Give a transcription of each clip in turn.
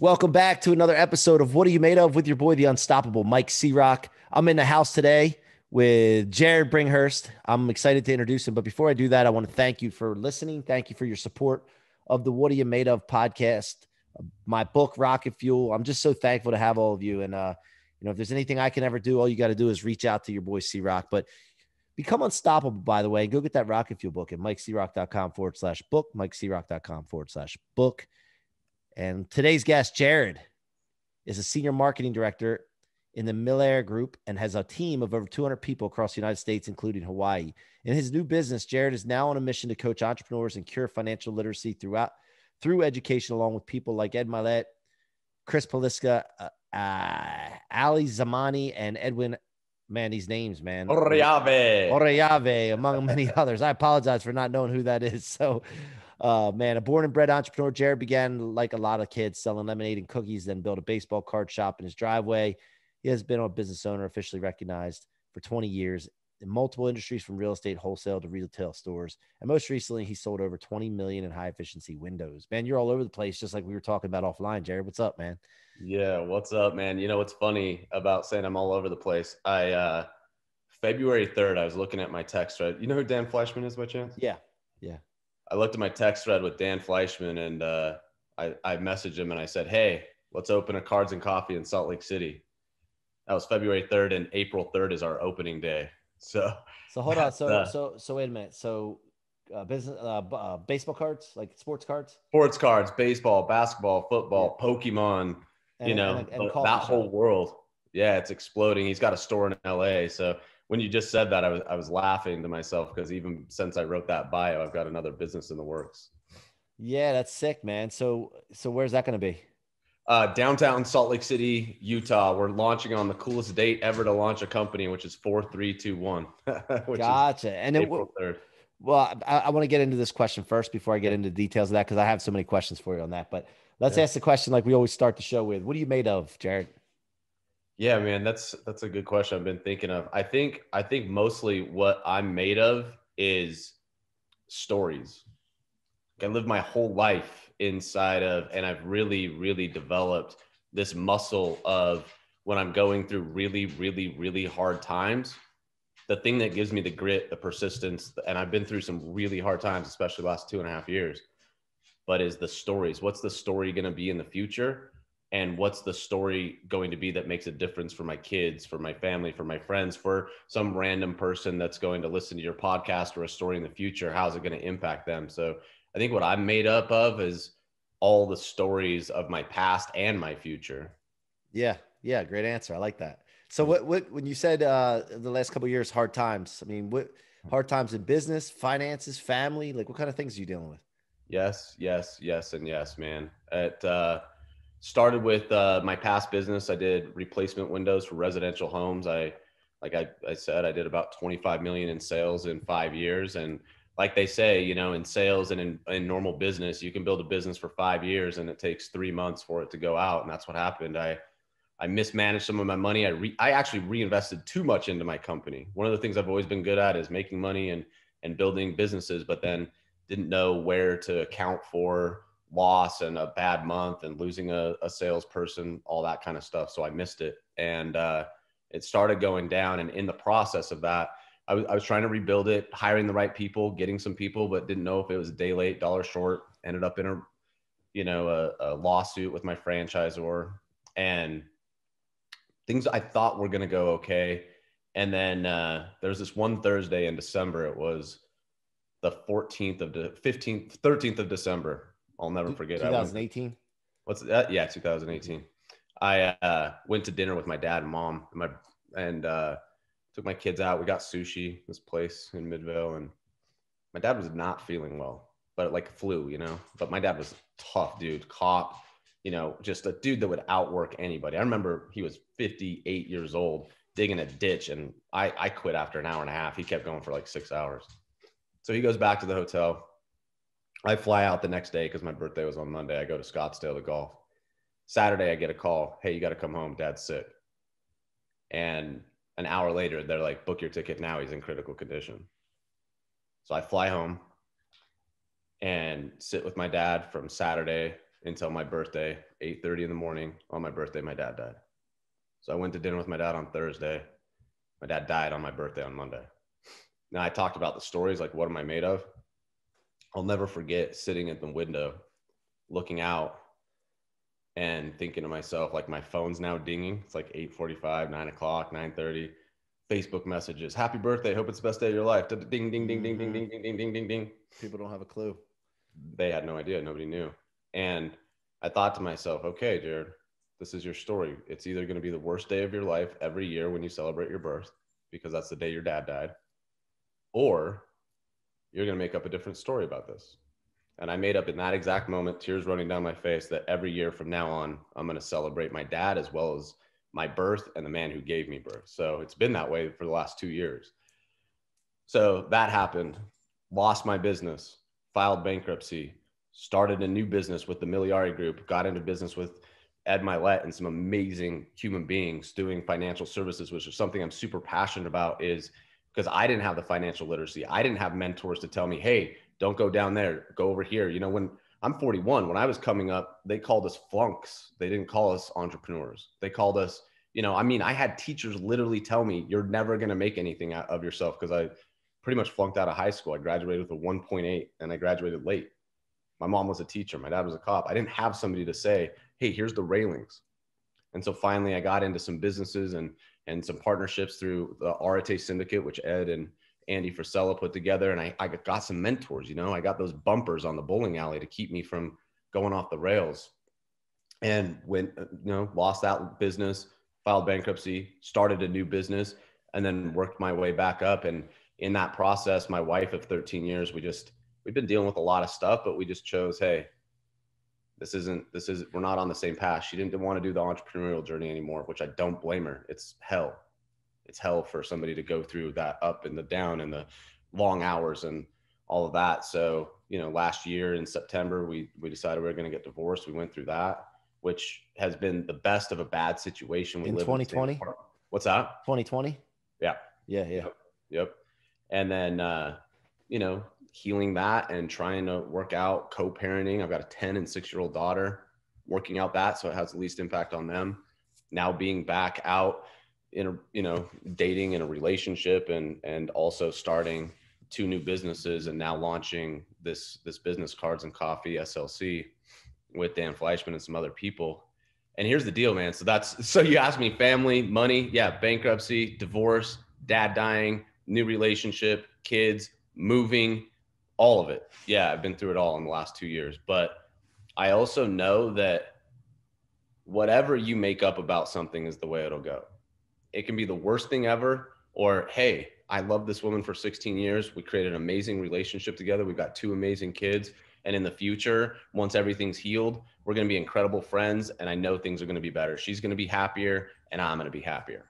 Welcome back to another episode of What Are You Made Of? With your boy, the unstoppable Mike Croc. I'm in the house today with Jared Bringhurst. I'm excited to introduce him. But before I do that, I want to thank you for listening. Thank you for your support of the What Are You Made Of podcast, my book, Rocket Fuel. I'm just so thankful to have all of you. And, you know, if there's anything I can ever do, all you got to do is reach out to your boy Croc. But become unstoppable, by the way. Go get that Rocket Fuel book at mikecroc.com/book, mikecroc.com/book. And today's guest, Jared, is a senior marketing director in the Miller Group and has a team of over 200 people across the United States, including Hawaii. In his new business, Jared is now on a mission to coach entrepreneurs and cure financial literacy through education, along with people like Ed Mylett, Chris Poliska, Ali Zamani, and Edwin. Man, these names, man. Oriave, among many others. I apologize for not knowing who that is. So, man, a born and bred entrepreneur, Jared began like a lot of kids selling lemonade and cookies, then built a baseball card shop in his driveway. He has been a business owner, officially recognized for 20 years in multiple industries, from real estate, wholesale to retail stores. And most recently, he sold over 20 million in high efficiency windows. Man, you're all over the place, just like we were talking about offline. Jared, what's up, man? Yeah, what's up, man? You know what's funny about saying I'm all over the place? I February 3rd, I was looking at my text thread. You know who Dan Fleischman is by chance? Yeah. I looked at my text thread with Dan Fleischman, and I messaged him and I said, hey, let's open a Cards and Coffee in Salt Lake City. That was February 3rd, and April 3rd is our opening day. So hold on. So wait a minute. So business, baseball cards, like sports cards, baseball, basketball, football, yeah. Pokemon, and, you know, and that whole world. Yeah. It's exploding. He's got a store in LA. So when you just said that, I was laughing to myself, because even since I wrote that bio, I've got another business in the works. Yeah. That's sick, man. So where's that going to be? Downtown Salt Lake City, Utah. We're launching on the coolest date ever to launch a company, which is 4-3-2-1. Gotcha. And April 3rd. Well, I want to get into this question first before I get into the details of that, because I have so many questions for you on that. But let's ask the question like we always start the show with. What are you made of, Jared? Yeah, man, that's a good question I've been thinking of. I think mostly what I'm made of is stories. I lived my whole life inside of, and I've really, really developed this muscle of, when I'm going through really, really, really hard times, the thing that gives me the grit, the persistence, and I've been through some really hard times, especially the last 2.5 years, but is the stories. What's the story going to be in the future? And what's the story going to be that makes a difference for my kids, for my family, for my friends, for some random person that's going to listen to your podcast or a story in the future? How's it going to impact them? So I think what I'm made up of is all the stories of my past and my future. Yeah. Great answer. I like that. So what when you said the last couple of years, hard times, I mean, what hard times in business, finances, family, like what kind of things are you dealing with? Yes. And yes, man. It started with my past business. I did replacement windows for residential homes. Like I said, I did about 25 million in sales in 5 years. And like they say, you know, in sales and in normal business, you can build a business for 5 years and it takes 3 months for it to go out. And that's what happened. I mismanaged some of my money. I actually reinvested too much into my company. One of the things I've always been good at is making money and building businesses, but then didn't know where to account for loss and a bad month and losing a salesperson, all that kind of stuff. So I missed it. And it started going down. And in the process of that, I was trying to rebuild it, hiring the right people, getting some people, but didn't know if it was a day late, dollar short. Ended up in a lawsuit with my franchisor, and things I thought were going to go okay. And then there was this one Thursday in December. It was the 13th of December. I'll never forget. 2018. What's that? Yeah, 2018. I went to dinner with my dad and mom, and took my kids out. We got sushi, this place in Midvale, and my dad was not feeling well, but it like flu, you know. But my dad was tough, dude, cop, you know, just a dude that would outwork anybody. I remember he was 58 years old digging a ditch, and I quit after an hour and a half. He kept going for like 6 hours. So he goes back to the hotel. I fly out the next day because my birthday was on Monday. I go to Scottsdale to golf. Saturday, I get a call. Hey, you got to come home. Dad's sick. And an hour later, they're like, book your ticket now. He's in critical condition. So I fly home and sit with my dad from Saturday until my birthday, 8:30 in the morning. On my birthday, my dad died. So I went to dinner with my dad on Thursday. My dad died on my birthday on Monday. Now I talked about the stories, like, what am I made of? I'll never forget sitting at the window, looking out and thinking to myself, like, my phone's now dinging. It's like 8:45, 9 o'clock, 9:30, Facebook messages. Happy birthday. Hope it's the best day of your life. Ding, ding, ding, ding, ding, ding, ding, ding, ding, ding, ding. People don't have a clue. They had no idea. Nobody knew. And I thought to myself, okay, Jared, this is your story. It's either going to be the worst day of your life every year when you celebrate your birth, because that's the day your dad died, or you're going to make up a different story about this. And I made up in that exact moment, tears running down my face, that every year from now on, I'm going to celebrate my dad as well as my birth and the man who gave me birth. So it's been that way for the last 2 years. So that happened. Lost my business, filed bankruptcy, started a new business with the Miller Group, got into business with Ed Mylett and some amazing human beings doing financial services, which is something I'm super passionate about, is because I didn't have the financial literacy. I didn't have mentors to tell me, hey, don't go down there, go over here. You know, when I'm 41, when I was coming up, they called us flunks. They didn't call us entrepreneurs. They called us, you know, I mean, I had teachers literally tell me, you're never going to make anything out of yourself, because I pretty much flunked out of high school. I graduated with a 1.8 and I graduated late. My mom was a teacher. My dad was a cop. I didn't have somebody to say, hey, here's the railings. And so finally I got into some businesses and some partnerships through the Arete Syndicate, which Ed and Andy Frisella put together. And I got some mentors, you know, I got those bumpers on the bowling alley to keep me from going off the rails. And when, you know, lost that business, filed bankruptcy, started a new business, and then worked my way back up. And in that process, my wife of 13 years, we've been dealing with a lot of stuff, but we just chose, hey, we're not on the same path. She didn't want to do the entrepreneurial journey anymore, which I don't blame her. It's hell. It's hell for somebody to go through that up and the down and the long hours and all of that. So, you know, last year in September, we decided we were going to get divorced. We went through that, which has been the best of a bad situation. We live in 2020. What's that? 2020. Yeah. Yeah. Yeah. Yep. And then, you know, healing that and trying to work out co-parenting. I've got a 10 and 6-year-old daughter, working out that so it has the least impact on them. Now being back out in a, you know, dating in a relationship and also starting 2 new businesses and now launching this business, Cards and Coffee, SLC, with Dan Fleischman and some other people. And here's the deal, man. So you asked me family, money, yeah, bankruptcy, divorce, dad dying, new relationship, kids, moving, all of it. Yeah, I've been through it all in the last 2 years. But I also know that whatever you make up about something is the way it'll go. It can be the worst thing ever, or, hey, I love this woman for 16 years. We created an amazing relationship together. We've got 2 amazing kids. And in the future, once everything's healed, we're going to be incredible friends. And I know things are going to be better. She's going to be happier and I'm going to be happier.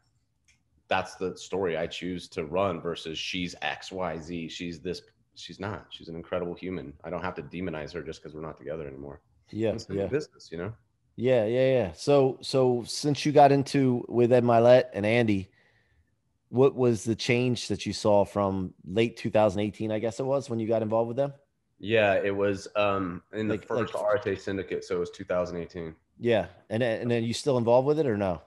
That's the story I choose to run versus she's X, Y, Z. She's this. She's not. She's an incredible human. I don't have to demonize her just because we're not together anymore. Yeah, yeah. Business, you know. Yeah, yeah, yeah. So since you got into with Ed Mylett and Andy, what was the change that you saw from late 2018? I guess it was when you got involved with them. Yeah, it was in the first Arete Syndicate, so it was 2018. Yeah, and then you still involved with it or no?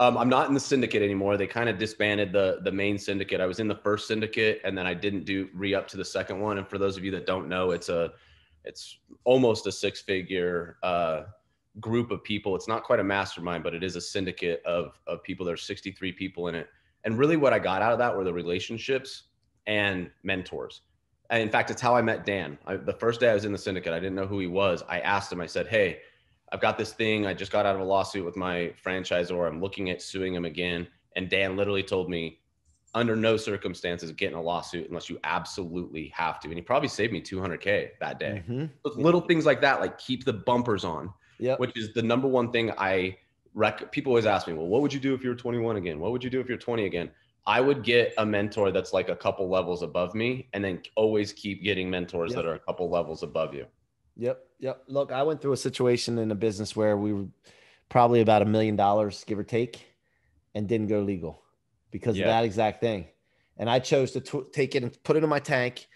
I'm not in the syndicate anymore. They kind of disbanded the main syndicate. I was in the first syndicate and then I didn't re-up to the second one. And for those of you that don't know, it's almost a 6-figure group of people. It's not quite a mastermind, but it is a syndicate of people. There's 63 people in it. And really what I got out of that were the relationships and mentors. And in fact, it's how I met Dan. The first day I was in the syndicate, I didn't know who he was. I asked him, I said, hey, I've got this thing. I just got out of a lawsuit with my franchisor. I'm looking at suing him again. And Dan literally told me, under no circumstances get in a lawsuit unless you absolutely have to. And he probably saved me $200K that day. Mm-hmm. Little things like that, like keep the bumpers on, yep, which is the number one thing people always ask me, well, what would you do if you were 21 again? What would you do if you're 20 again? I would get a mentor that's like a couple levels above me, and then always keep getting mentors, yep, that are a couple levels above you. Yep. Yep. Look, I went through a situation in a business where we were probably about $1 million, give or take, and didn't go legal because, yeah, of that exact thing. And I chose to take it and put it in my tank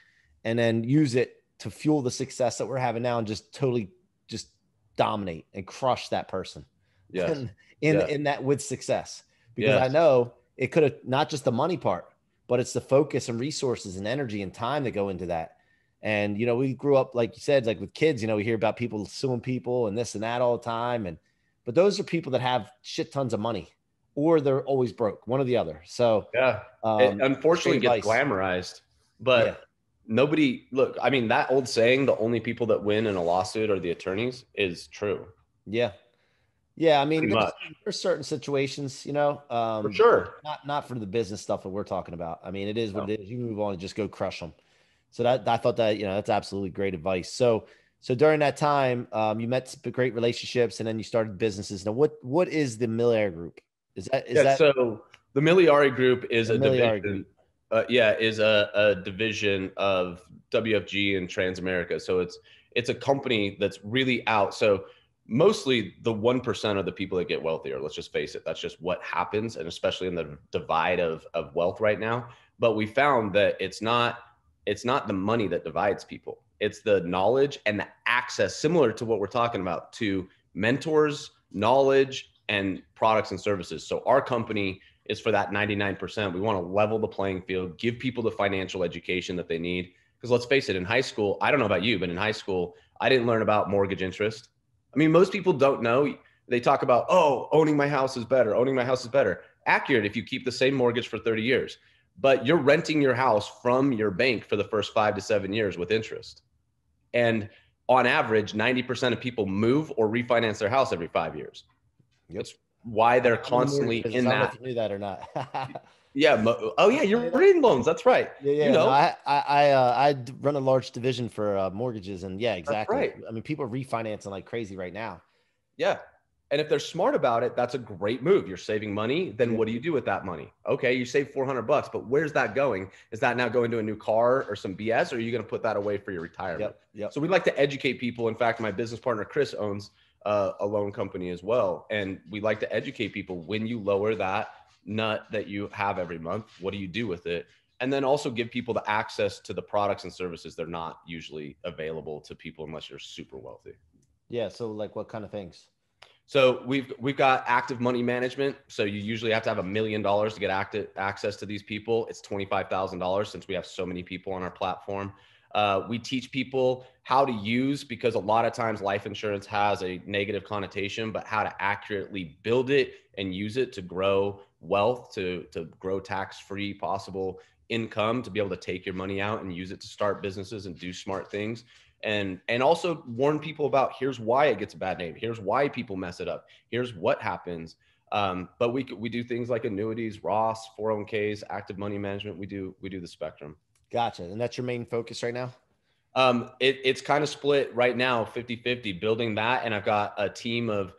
and then use it to fuel the success that we're having now and just totally just dominate and crush that person. Yes. In that with success, because yes. I know it could have not just the money part, but it's the focus and resources and energy and time that go into that. And, you know, we grew up, like you said, like with kids, you know, we hear about people suing people and this and that all the time. And, but those are people that have shit tons of money or they're always broke, one or the other. So yeah, it unfortunately gets glamorized, but yeah. Nobody look, I mean, that old saying, the only people that win in a lawsuit are the attorneys is true. Yeah. Yeah. I mean, there's certain situations, you know, for sure. Not for the business stuff that we're talking about. I mean, it is what it is. You move on and just go crush them. So that, I thought that, you know, that's absolutely great advice. So during that time, you met great relationships and then you started businesses. Now, what is the Miller Group? So the Miller Group is a division. Group. Is a division of WFG and Transamerica. So it's a company that's really out. So mostly the 1% of the people that get wealthier, let's just face it. That's just what happens. And especially in the divide of wealth right now. But we found that it's not the money that divides people. It's the knowledge and the access, similar to what we're talking about, to mentors, knowledge, and products and services. So our company is for that 99%. We want to level the playing field, give people the financial education that they need. Because let's face it, in high school, I don't know about you, but in high school, I didn't learn about mortgage interest. I mean, most people don't know. They talk about, oh, owning my house is better. Owning my house is better. Accurate if you keep the same mortgage for 30 years. But you're renting your house from your bank for the first 5 to 7 years with interest. And on average, 90% of people move or refinance their house every 5 years. That's why they're constantly in that. I don't know if you knew that or not. Yeah. Oh yeah. You're in loans. That's right. Yeah. Yeah. You know, no, I run a large division for mortgages and yeah, exactly. Right. I mean, people are refinancing like crazy right now. Yeah. And if they're smart about it, that's a great move. You're saving money. Then what do you do with that money? Okay. You save $400, but where's that going? Is that now going to a new car or some BS? Or are you going to put that away for your retirement? Yep. So we'd like to educate people. In fact, my business partner, Chris, owns a loan company as well. And we like to educate people when you lower that nut that you have every month, what do you do with it? And then also give people the access to the products and services. They're not usually available to people unless you're super wealthy. Yeah. So like what kind of things? So we've got active money management. So you usually have to have $1 million to get access to these people. It's $25,000 since we have so many people on our platform. We teach people how to use, because a lot of times life insurance has a negative connotation, but how to accurately build it and use it to grow wealth, to grow tax-free possible income, to be able to take your money out and use it to start businesses and do smart things. And also warn people about here's why it gets a bad name. Here's why people mess it up. Here's what happens. But we do things like annuities, Roths, 401ks, active money management. We do the spectrum. Gotcha. And that's your main focus right now? It's kind of split right now, 50-50, building that. And I've got a team of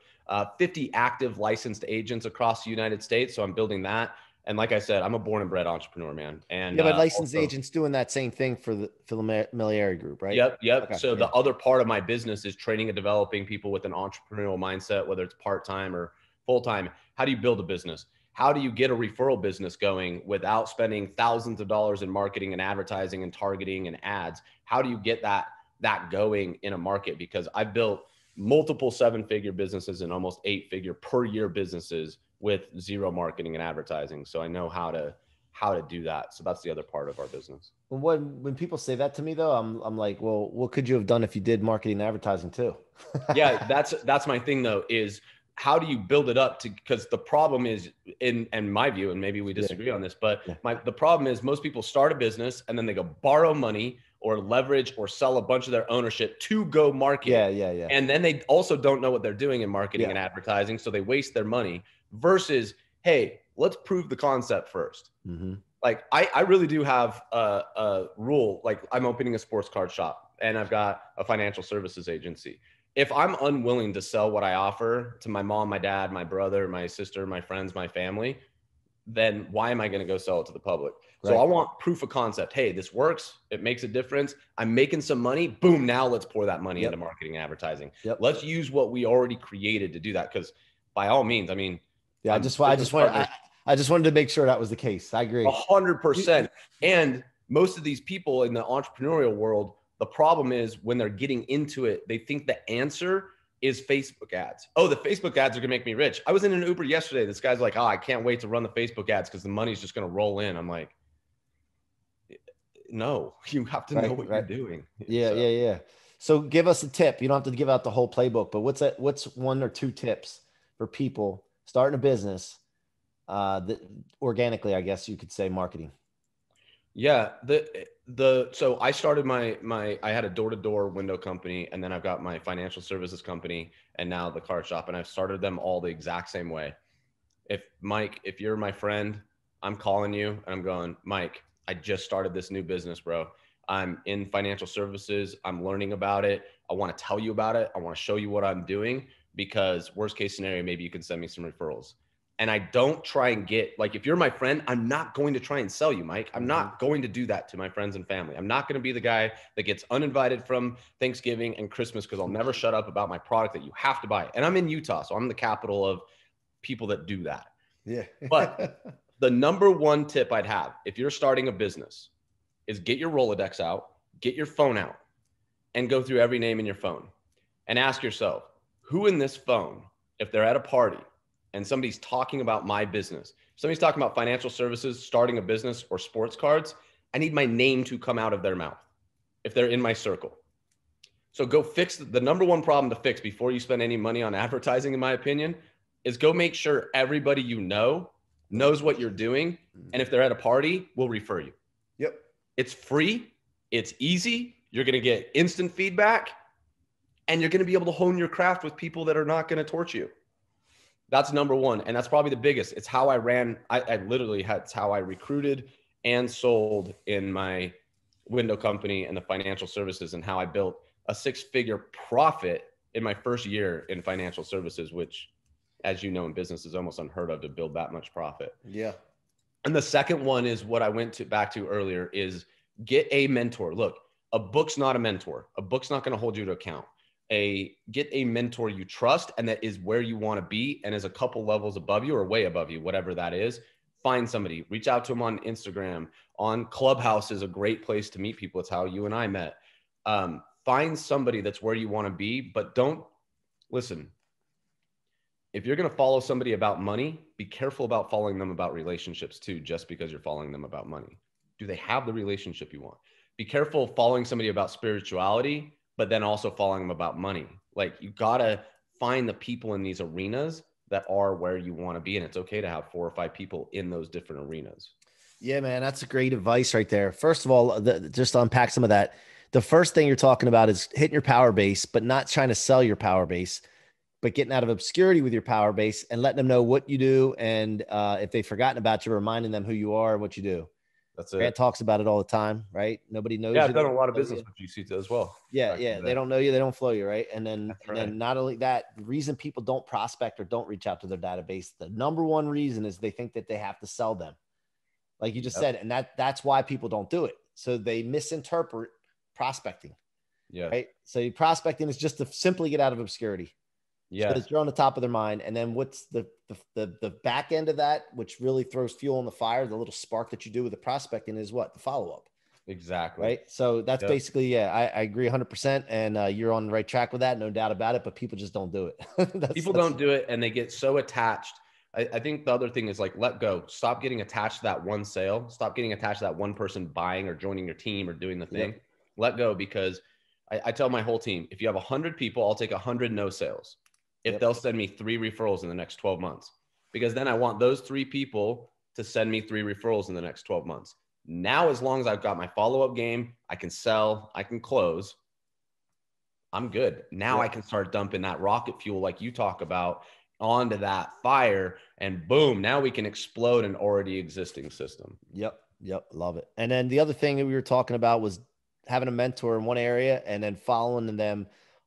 50 active licensed agents across the United States. So I'm building that. And like I said, I'm a born and bred entrepreneur, man. And you have a licensed agents doing that same thing for the Miller Group, right? Yep. Okay. So The other part of my business is training and developing people with an entrepreneurial mindset, whether it's part-time or full-time. How do you build a business? How do you get a referral business going without spending thousands of dollars in marketing and advertising and targeting and ads? How do you get that going in a market? Because I built multiple 7-figure businesses and almost 8-figure per year businesses with zero marketing and advertising. So I know how to do that. So that's the other part of our business. When people say that to me though, I'm like, well, what could you have done if you did marketing and advertising too? Yeah, that's my thing though, is how do you build it up to, because the problem is in my view, and maybe we disagree on this, but the problem is most people start a business and then they go borrow money or leverage or sell a bunch of their ownership to go market. Yeah. And then they also don't know what they're doing in marketing and advertising. So they waste their money versus, hey, let's prove the concept first. Mm-hmm. Like I really do have a rule. Like I'm opening a sports card shop and I've got a financial services agency. If I'm unwilling to sell what I offer to my mom, my dad, my brother, my sister, my friends, my family, then why am I going to go sell it to the public? Right. So I want proof of concept. Hey, this works. It makes a difference. I'm making some money. Boom. Now let's pour that money into marketing and advertising. Let's use what we already created to do that. Because by all means, I mean, yeah, I just wanted to make sure that was the case. I agree. 100%. And most of these people in the entrepreneurial world, the problem is when they're getting into it, they think the answer is Facebook ads. Oh, the Facebook ads are gonna make me rich. I was in an Uber yesterday. This guy's like, oh, I can't wait to run the Facebook ads because the money's just gonna roll in. I'm like, no, you have to know what you're doing. Yeah. So give us a tip. You don't have to give out the whole playbook, but what's one or two tips for people starting a business that organically, I guess you could say, marketing? Yeah. So I started I had a door-to-door window company, and then I've got my financial services company, and now the card shop, and I've started them all the exact same way. If you're my friend, I'm calling you and I'm going, Mike, I just started this new business, bro. I'm in financial services. I'm learning about it. I want to tell you about it. I want to show you what I'm doing, because worst case scenario, maybe you can send me some referrals. And I don't try and get, like, if you're my friend, I'm not going to try and sell you, Mike. I'm not going to do that to my friends and family. I'm not going to be the guy that gets uninvited from Thanksgiving and Christmas because I'll never shut up about my product that you have to buy. And I'm in Utah, so I'm the capital of people that do that. Yeah. But the number one tip I'd have if you're starting a business is get your Rolodex out, get your phone out, and go through every name in your phone and ask yourself, who in this phone, if they're at a party, and somebody's talking about my business, somebody's talking about financial services, starting a business, or sports cards, I need my name to come out of their mouth if they're in my circle. So go fix the number one problem to fix before you spend any money on advertising, in my opinion, is go make sure everybody you know knows what you're doing. And if they're at a party, we'll refer you. Yep. It's free. It's easy. You're going to get instant feedback, and you're going to be able to hone your craft with people that are not going to torture you. That's number one. And that's probably the biggest. It's how I ran. I literally had, it's how I recruited and sold in my window company and the financial services, and how I built a 6-figure profit in my first year in financial services, which, as you know, in business is almost unheard of to build that much profit. Yeah. And the second one is what I went back to earlier, is get a mentor. Look, a book's not a mentor. A book's not going to hold you to account. Get a mentor you trust, and that is where you want to be, and is a couple levels above you or way above you, whatever that is. Find somebody, reach out to them on Instagram. On Clubhouse is a great place to meet people. It's how you and I met. Find somebody that's where you want to be, but don't listen. If you're going to follow somebody about money, be careful about following them about relationships too, just because you're following them about money. Do they have the relationship you want? Be careful following somebody about spirituality, but then also following them about money. Like, you gotta find the people in these arenas that are where you want to be. And it's okay to have 4 or 5 people in those different arenas. Yeah, man, that's great advice right there. First of all, just to unpack some of that. The first thing you're talking about is hitting your power base, but not trying to sell your power base, but getting out of obscurity with your power base and letting them know what you do. And if they've forgotten about you, reminding them who you are and what you do. That's it. Grant talks about it all the time, right? Nobody knows. Yeah, I've done a lot of business with GC as well. Yeah. They don't know you. They don't flow you, right? And then not only that, the reason people don't prospect or don't reach out to their database, the number one reason is they think that they have to sell them. Like you just said, and that's why people don't do it. So they misinterpret prospecting. Yeah. Right? So prospecting is just to simply get out of obscurity. Yeah. So you're on the top of their mind. And then what's the back end of that, which really throws fuel on the fire, the little spark that you do with the prospecting, is what? The follow-up. Exactly. Right. So that's basically, I agree 100%. And you're on the right track with that. No doubt about it, but people just don't do it. People don't do it. And they get so attached. I think the other thing is, like, let go, stop getting attached to that one sale. Stop getting attached to that one person buying or joining your team or doing the thing. Yep. Let go, because I tell my whole team, if you have 100 people, I'll take 100 no sales. If they'll send me 3 referrals in the next 12 months, because then I want those 3 people to send me 3 referrals in the next 12 months. Now, as long as I've got my follow-up game, I can sell, I can close, I'm good. Now I can start dumping that rocket fuel, like you talk about, onto that fire, and boom, now we can explode an already existing system. Yep. Love it. And then the other thing that we were talking about was having a mentor in one area and then following them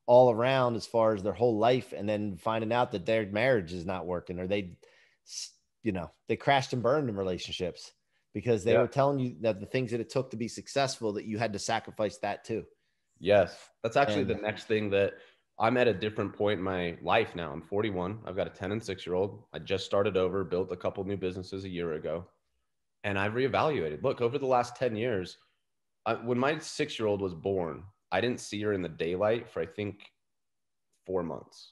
all around as far as their whole life, and then finding out that their marriage is not working, or they, you know, they crashed and burned in relationships because they were telling you that the things that it took to be successful, that you had to sacrifice that too. Yes. That's actually the next thing that I'm at a different point in my life now. I'm 41. I've got a 10 and 6-year-old. I just started over, built a couple new businesses a year ago, and I've reevaluated. Look, over the last 10 years, when my 6-year-old was born, I didn't see her in the daylight for, I think, 3 months,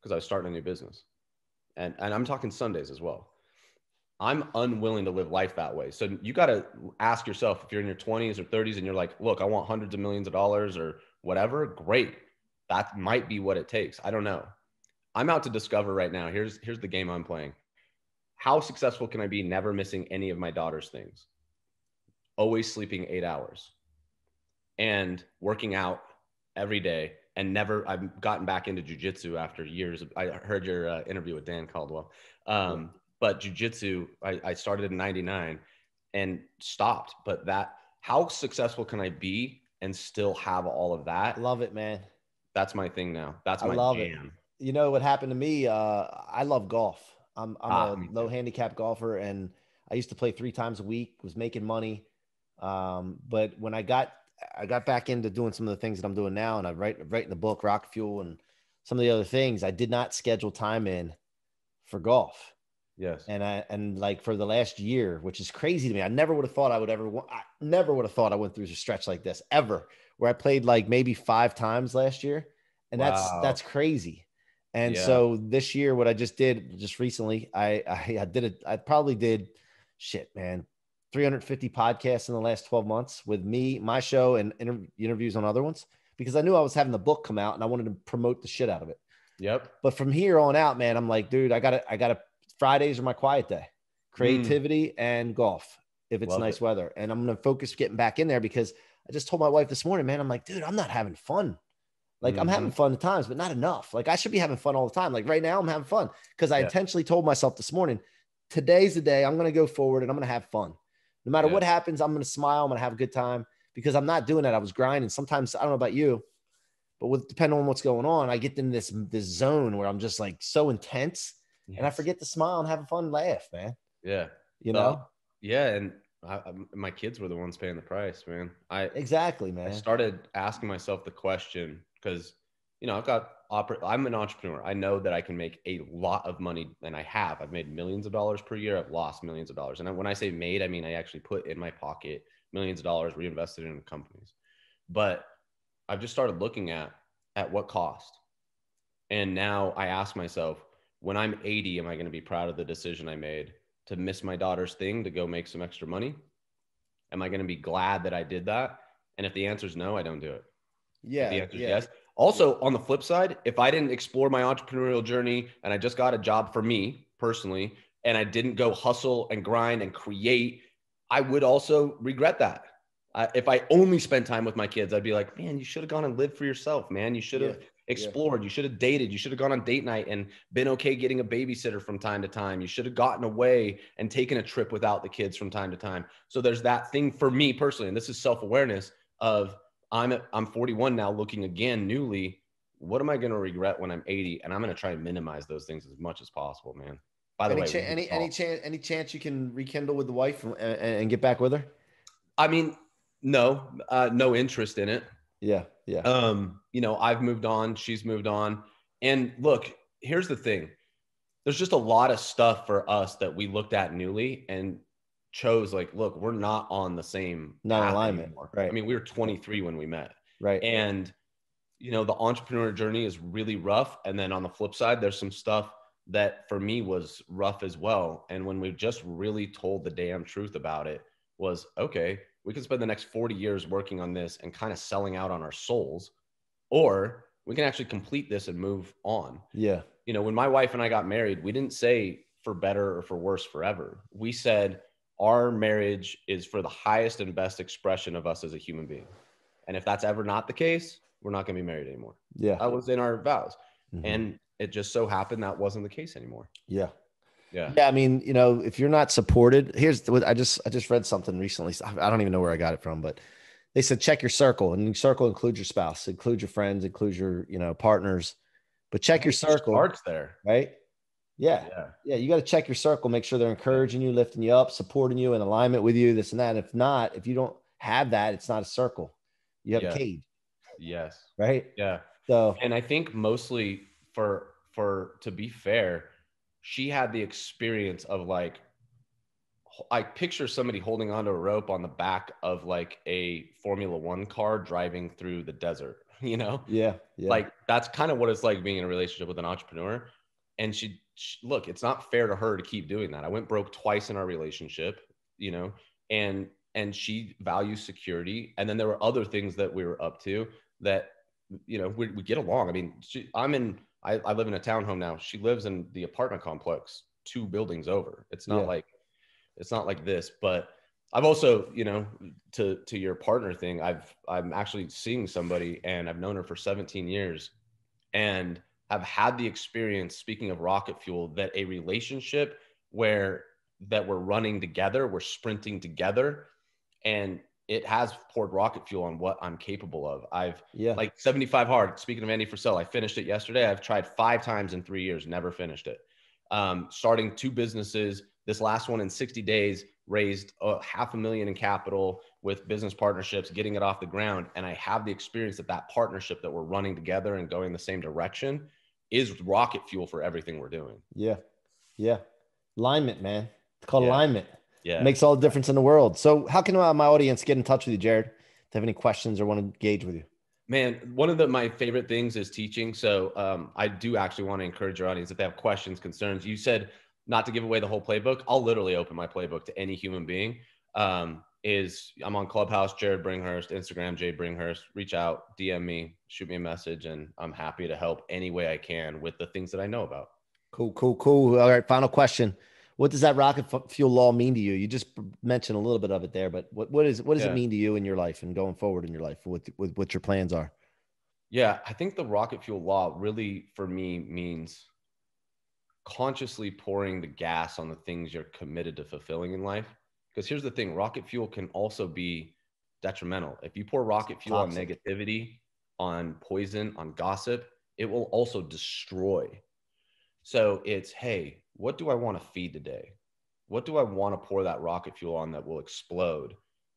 because I was starting a new business. And I'm talking Sundays as well. I'm unwilling to live life that way. So you got to ask yourself, if you're in your 20s or 30s and you're like, look, I want hundreds of millions of dollars or whatever, great. That might be what it takes. I don't know. I'm out to discover right now. Here's the game I'm playing. How successful can I be never missing any of my daughter's things? Always sleeping 8 hours and working out every day. And never, I've gotten back into jujitsu after years. I heard your interview with Dan Caldwell. But jujitsu, I started in 99 and stopped. But that, how successful can I be and still have all of that? Love it, man. That's my thing now. That's my jam. You know what happened to me? I love golf. I'm a low handicap golfer, and I used to play 3 times a week, was making money. But when I got back into doing some of the things that I'm doing now, and I'm writing the book, Rocket Fuel, and some of the other things, I did not schedule time in for golf. Yes. And like for the last year, which is crazy to me, I never would have thought I would ever, I went through a stretch like this ever, where I played like maybe 5 times last year. And wow, that's crazy. And yeah, so this year, what I just did just recently, I probably did 350 podcasts in the last 12 months with me, my show, and interviews on other ones, because I knew I was having the book come out and I wanted to promote the shit out of it. Yep. But from here on out, man, I'm like, dude, I gotta Fridays are my quiet day, creativity and golf, if it's nice weather. And I'm going to focus getting back in there, because I just told my wife this morning, man, I'm like, dude, I'm not having fun. Like I'm having fun at times, but not enough. Like I should be having fun all the time. Like right now I'm having fun, because I intentionally told myself this morning, today's the day I'm going to go forward and I'm going to have fun. No matter what happens, I'm going to smile. I'm going to have a good time, because I'm not doing that. I was grinding. Sometimes, I don't know about you, but depending on what's going on, I get in this zone where I'm just like so intense, and I forget to smile and have a fun laugh, man. Yeah. You know? Yeah. And my kids were the ones paying the price, man. Exactly, man. I started asking myself the question, because, you know, I'm an entrepreneur. I know that I can make a lot of money, and I have. I've made millions of dollars per year. I've lost millions of dollars. And when I say made, I mean I actually put in my pocket millions of dollars, reinvested in companies. But I've just started looking at what cost. And now I ask myself, when I'm 80, am I going to be proud of the decision I made to miss my daughter's thing to go make some extra money? Am I going to be glad that I did that? And if the answer is no, I don't do it. Yeah. If the answer is yes. Also, on the flip side, if I didn't explore my entrepreneurial journey and I just got a job for me personally, and I didn't go hustle and grind and create, I would also regret that. If I only spent time with my kids, I'd be like, man, you should have gone and lived for yourself, man. You should have explored. You should have dated. You should have gone on date night and been okay getting a babysitter from time to time. You should have gotten away and taken a trip without the kids from time to time. So there's that thing for me personally, and this is self-awareness of, I'm 41 now, looking again newly, what am I going to regret when I'm 80? And I'm going to try and minimize those things as much as possible, man. By the way, any chance you can rekindle with the wife and get back with her? I mean, no interest in it. Yeah. Yeah. You know, I've moved on, she's moved on. And look, here's the thing. There's just a lot of stuff for us that we looked at newly and chose, like, look, we're not on the same alignment anymore. Right. I mean, we were 23 when we met. Right. And, you know, the entrepreneur journey is really rough. And then on the flip side, there's some stuff that for me was rough as well. And when we just really told the damn truth about it, was, okay, we can spend the next 40 years working on this and kind of selling out on our souls, or we can actually complete this and move on. Yeah. You know, when my wife and I got married, we didn't say for better or for worse forever. We said, our marriage is for the highest and best expression of us as a human being. And if that's ever not the case, we're not going to be married anymore. Yeah. That was in our vows. Mm-hmm. And it just so happened that wasn't the case anymore. Yeah. Yeah. Yeah. I mean, you know, if you're not supported, I just read something recently. I don't even know where I got it from, but they said, check your circle, and circle includes your spouse, includes your friends, includes your, you know, partners, but check your circle. Starts there. Right. Yeah. Yeah. Yeah. You got to check your circle, make sure they're encouraging you, lifting you up, supporting you, in alignment with you, this and that. If not, if you don't have that, it's not a circle. You have a cage. Yes. Right. Yeah. So, and I think mostly to be fair, she had the experience of like I picture somebody holding onto a rope on the back of like a Formula One car driving through the desert, you know? Yeah, yeah. Like that's kind of what it's like being in a relationship with an entrepreneur. And she, look, it's not fair to her to keep doing that. I went broke twice in our relationship, you know, and she values security. And then there were other things that we were up to that, you know, we get along. I mean, I live in a townhome now. She lives in the apartment complex, 2 buildings over. It's not like this, but I've also, you know, to your partner thing, I'm actually seeing somebody and I've known her for 17 years and have had the experience, speaking of rocket fuel, that a relationship that we're running together, we're sprinting together, and it has poured rocket fuel on what I'm capable of. Like 75 hard, speaking of Andy Frisella, I finished it yesterday. I've tried 5 times in 3 years, never finished it. Starting 2 businesses. This last one in 60 days raised $500,000 in capital with business partnerships, getting it off the ground. And I have the experience that partnership that we're running together and going the same direction is rocket fuel for everything we're doing. Yeah. Yeah. Alignment, man. It's called alignment. Yeah. It makes all the difference in the world. So how can my audience get in touch with you, Jared, if they have any questions or want to engage with you? Man, one of my favorite things is teaching. So I do actually want to encourage your audience if they have questions, concerns. You said, not to give away the whole playbook, I'll literally open my playbook to any human being. I'm on Clubhouse, Jared Bringhurst, Instagram, J Bringhurst. Reach out, DM me, shoot me a message, and I'm happy to help any way I can with the things that I know about. Cool. All right, final question. What does that rocket fuel law mean to you? You just mentioned a little bit of it there, but what does it mean to you in your life and going forward in your life with what your plans are? Yeah, I think the rocket fuel law really for me means consciously pouring the gas on the things you're committed to fulfilling in life. Because here's the thing, rocket fuel can also be detrimental. If you pour rocket fuel on negativity, on poison, on gossip, it will also destroy. So it's, hey, what do I want to feed today? What do I want to pour that rocket fuel on that will explode?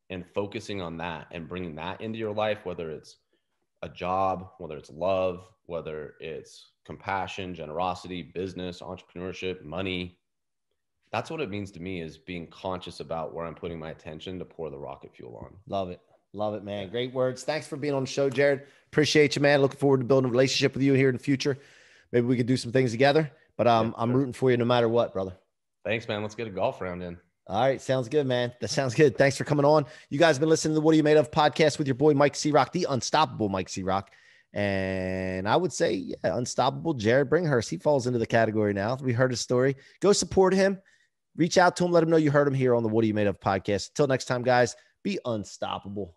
And focusing on that and bringing that into your life, whether it's a job, whether it's love, whether it's compassion, generosity, business, entrepreneurship, money. That's what it means to me, is being conscious about where I'm putting my attention to pour the rocket fuel on. Love it, man. Great words. Thanks for being on the show, Jared. Appreciate you, man. Looking forward to building a relationship with you here in the future. Maybe we could do some things together, but I'm rooting for you no matter what, brother. Thanks, man. Let's get a golf round in. All right. Sounds good, man. That sounds good. Thanks for coming on. You guys have been listening to the What Are You Made Of podcast with your boy, Mike Searock, the unstoppable Mike Searock. And I would say, unstoppable Jared Bringhurst. He falls into the category now. We heard his story. Go support him. Reach out to him. Let him know you heard him here on the What Are You Made Of podcast. Until next time, guys, be unstoppable.